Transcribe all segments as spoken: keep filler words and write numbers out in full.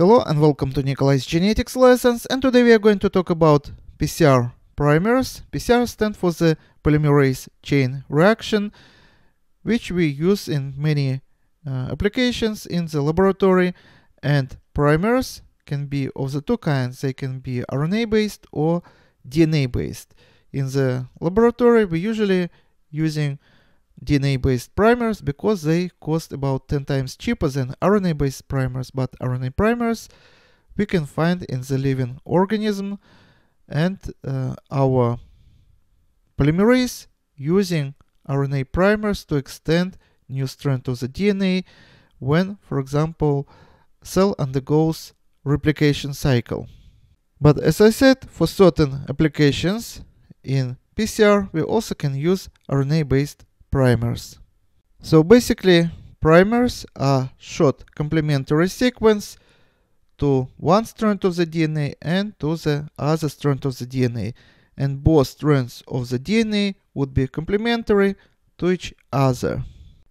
Hello and welcome to Nikolai's Genetics Lessons, and today we are going to talk about P C R primers. P C R stands for the polymerase chain reaction, which we use in many uh, applications in the laboratory, and primers can be of the two kinds. They can be R N A based or D N A based. In the laboratory we usually using D N A based primers because they cost about ten times cheaper than R N A based primers, but R N A primers we can find in the living organism, and uh, our polymerase using R N A primers to extend new strand of the D N A when, for example, cell undergoes replication cycle. But as I said, for certain applications in P C R we also can use R N A based primers. So basically primers are short complementary sequence to one strand of the D N A and to the other strand of the D N A, and both strands of the D N A would be complementary to each other.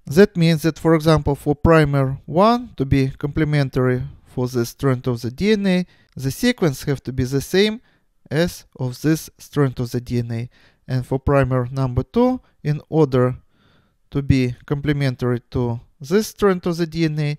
That means that, for example, for primer one to be complementary for the strand of the D N A, the sequence have to be the same as of this strand of the D N A, and for primer number two, in order to be complementary to this strand of the D N A,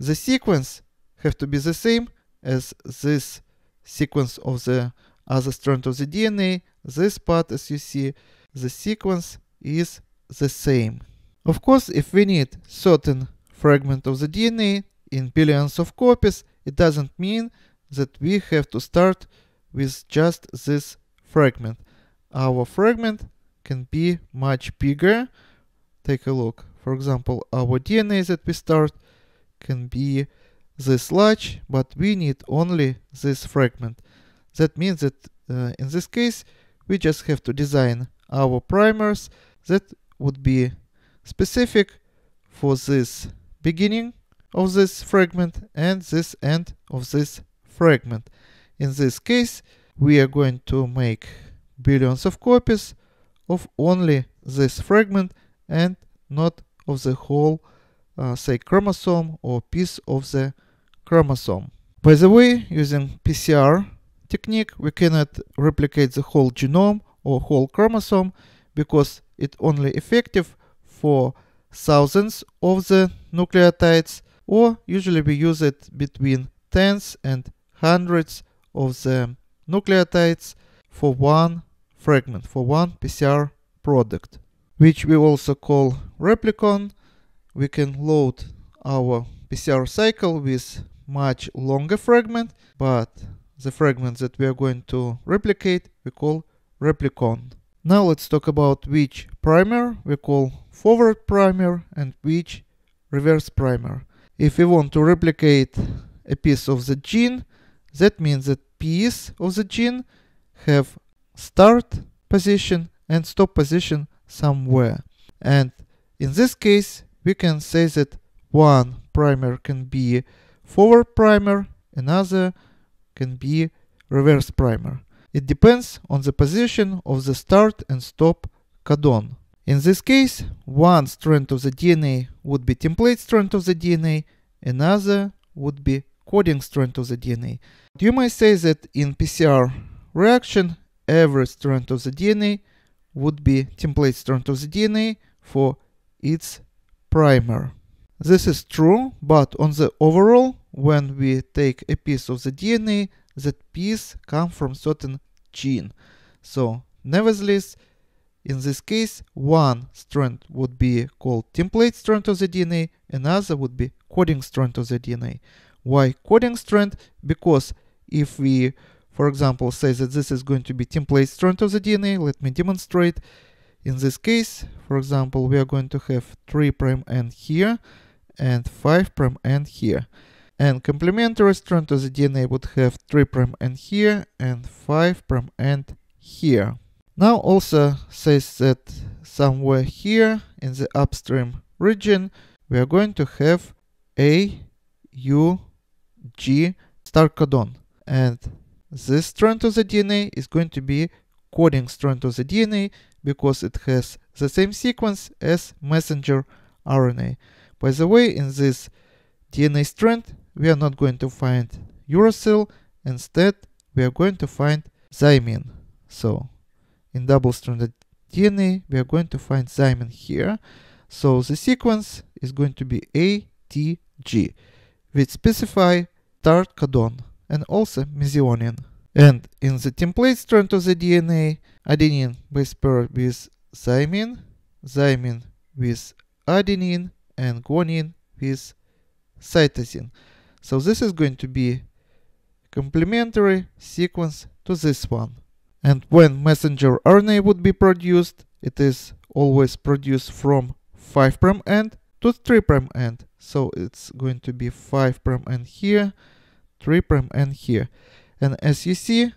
the sequence have to be the same as this sequence of the other strand of the D N A. This part, as you see, the sequence is the same. Of course, if we need certain fragment of the D N A in billions of copies, it doesn't mean that we have to start with just this fragment. Our fragment can be much bigger. Take a look. For example, our D N A that we start can be this large, but we need only this fragment. That means that uh, in this case we just have to design our primers that would be specific for this beginning of this fragment and this end of this fragment. In this case we are going to make billions of copies of only this fragment and not of the whole uh, say chromosome or piece of the chromosome. By the way, using P C R technique we cannot replicate the whole genome or whole chromosome because it's only effective for thousands of the nucleotides, or usually we use it between tens and hundreds of the nucleotides for one fragment, for one P C R product, which we also call replicon. We can load our P C R cycle with much longer fragment, but the fragment that we are going to replicate we call replicon. Now let's talk about which primer we call forward primer and which reverse primer. If we want to replicate a piece of the gene, that means that piece of the gene have start position and stop position somewhere. And in this case we can say that one primer can be forward primer, another can be reverse primer. It depends on the position of the start and stop codon. In this case one strand of the D N A would be template strand of the D N A, another would be coding strand of the D N A. You might say that in P C R reaction every strand of the D N A would be template strand of the D N A for its primer. This is true, but on the overall, when we take a piece of the D N A, that piece comes from certain gene. So nevertheless, in this case, one strand would be called template strand of the D N A, another would be coding strand of the D N A. Why coding strand? Because if we, for example, say that this is going to be template strand of the D N A, let me demonstrate. In this case, for example, we are going to have three prime end here and five prime end here. And complementary strand of the D N A would have three prime end here and five prime end here. Now also says that somewhere here in the upstream region we are going to have A, U, G star codon, and this strand of the D N A is going to be coding strand of the D N A because it has the same sequence as messenger R N A. By the way, in this D N A strand we are not going to find uracil, instead we are going to find thymine. So in double-stranded D N A we are going to find thymine here. So the sequence is going to be A T G, which specify tart codon and also methionine. And in the template strand of the D N A, adenine base pair with thymine, thymine with adenine, and guanine with cytosine. So this is going to be complementary sequence to this one. And when messenger R N A would be produced, it is always produced from five prime end to three prime end. So it's going to be five prime end here, three prime end here. And as you see,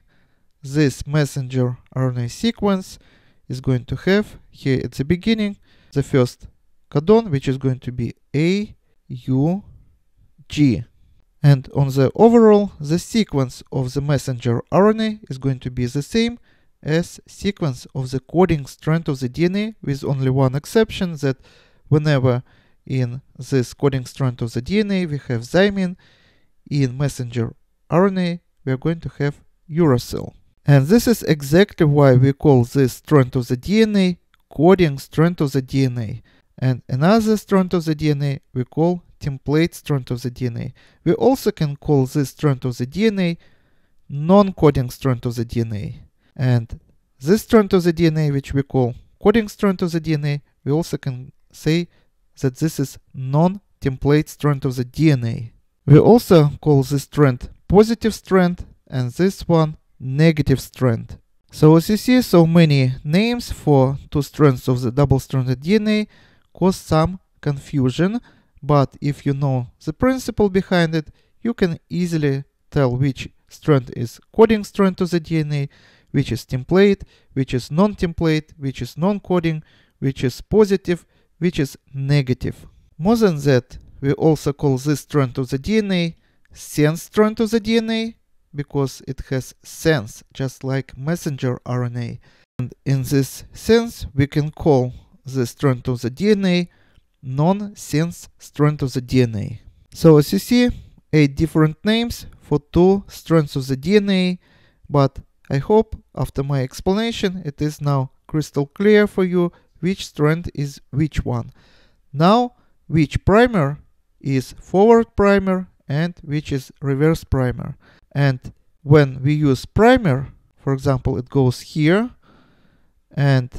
this messenger R N A sequence is going to have here at the beginning the first codon, which is going to be A U G. And on the overall, the sequence of the messenger R N A is going to be the same as sequence of the coding strand of the D N A, with only one exception, that whenever in this coding strand of the D N A we have thymine, in messenger R N A we are going to have uracil. And this is exactly why we call this strand of the D N A coding strand of the D N A. And another strand of the D N A we call template strand of the D N A. We also can call this strand of the D N A non-coding strand of the D N A. And this strand of the D N A, which we call coding strand of the D N A, we also can say that this is non-template strand of the D N A. We also call this strand positive strand and this one negative strand. So as you see, so many names for two strands of the double-stranded D N A cause some confusion, but if you know the principle behind it, you can easily tell which strand is coding strand of the D N A, which is template, which is non-template, which is non-coding, which is positive, which is negative. More than that, we also call this strand of the D N A sense strand of the D N A, because it has sense, just like messenger R N A. And in this sense, we can call the strand of the D N A non-sense strand of the D N A. So as you see, eight different names for two strands of the D N A, but I hope after my explanation it is now crystal clear for you which strand is which one. Now, which primer is forward primer and which is reverse primer. And when we use primer, for example, it goes here, and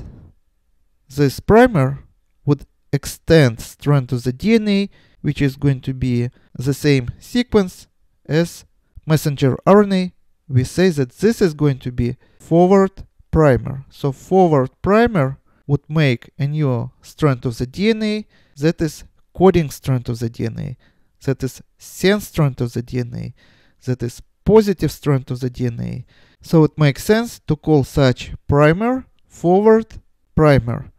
this primer would extend strand of the D N A, which is going to be the same sequence as messenger R N A. We say that this is going to be forward primer. So forward primer would make a new strand of the D N A that is coding strand of the D N A, that is sense strand of the D N A, that is positive strand of the D N A. So it makes sense to call such primer forward primer.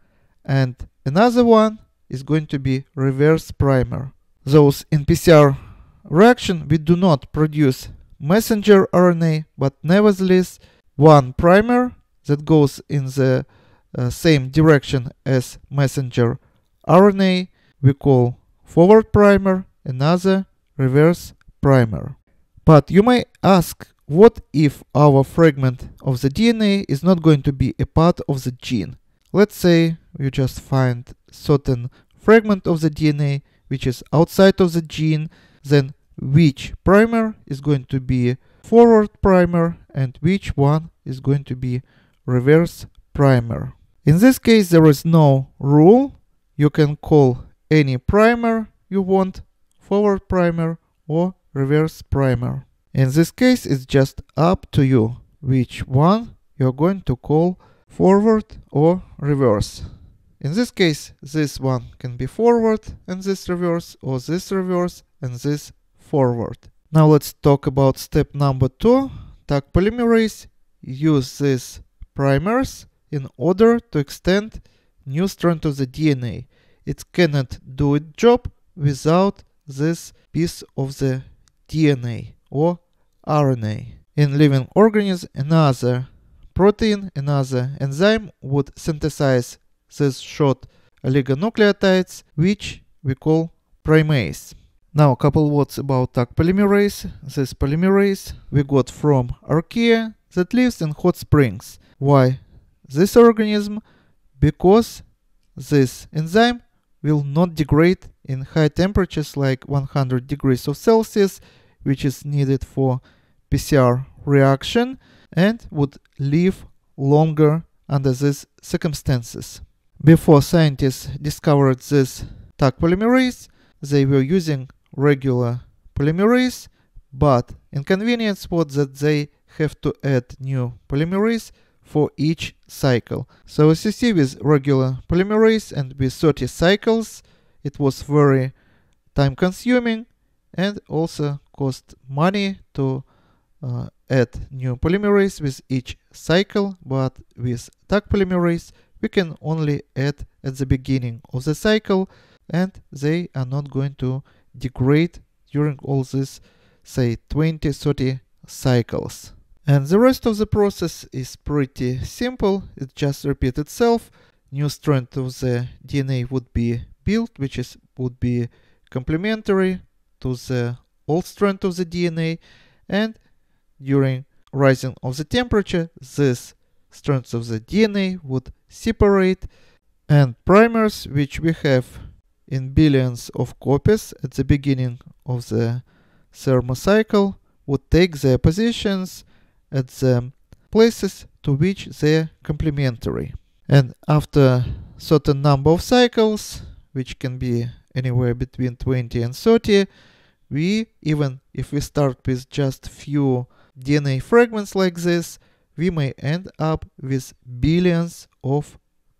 And another one is going to be reverse primer. Those in P C R reaction we do not produce messenger R N A, but nevertheless one primer that goes in the uh, same direction as messenger R N A we call forward primer, another reverse primer. But you may ask, what if our fragment of the D N A is not going to be a part of the gene? Let's say you just find certain fragment of the D N A which is outside of the gene, then which primer is going to be forward primer and which one is going to be reverse primer. In this case, there is no rule. You can call any primer you want forward primer or reverse primer. In this case, it's just up to you which one you're going to call forward or reverse. In this case, this one can be forward and this reverse, or this reverse and this forward. Now let's talk about step number two. Taq polymerase use these primers in order to extend new strand of the D N A. It cannot do its job without this piece of the D N A or R N A. In living organisms, another protein, another enzyme would synthesize these short oligonucleotides, which we call primase. Now a couple words about Taq polymerase. This polymerase we got from archaea that lives in hot springs. Why this organism? Because this enzyme will not degrade in high temperatures like one hundred degrees of Celsius, which is needed for P C R reaction, and would live longer under these circumstances. Before scientists discovered this Taq polymerase, they were using regular polymerase, but inconvenience was that they have to add new polymerase for each cycle. So as you see, with regular polymerase and with thirty cycles, it was very time consuming and also cost money to uh, add new polymerase with each cycle. But with Taq polymerase, we can only add at the beginning of the cycle, and they are not going to degrade during all these, say, twenty, thirty cycles. And the rest of the process is pretty simple. It just repeats itself. New strand of the D N A would be built, which is would be complementary to the old strand of the D N A, and during rising of the temperature, these strands of the D N A would separate, and primers, which we have in billions of copies at the beginning of the thermocycle, would take their positions at the places to which they are complementary. And after certain number of cycles, which can be anywhere between twenty and thirty, we, even if we start with just few D N A fragments like this, we may end up with billions of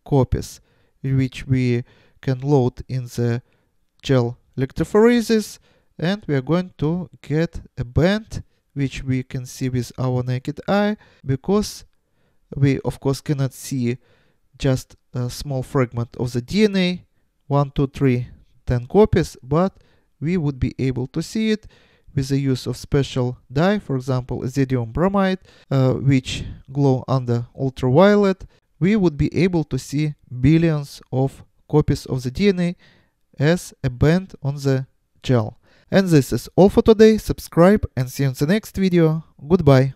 copies, which we can load in the gel electrophoresis, and we are going to get a band which we can see with our naked eye, because we of course cannot see just a small fragment of the D N A, one, two, three, ten copies, but we would be able to see it with the use of special dye, for example ethidium bromide, uh, which glow under ultraviolet. We would be able to see billions of copies of the D N A as a band on the gel. And this is all for today. Subscribe and see you in the next video. Goodbye.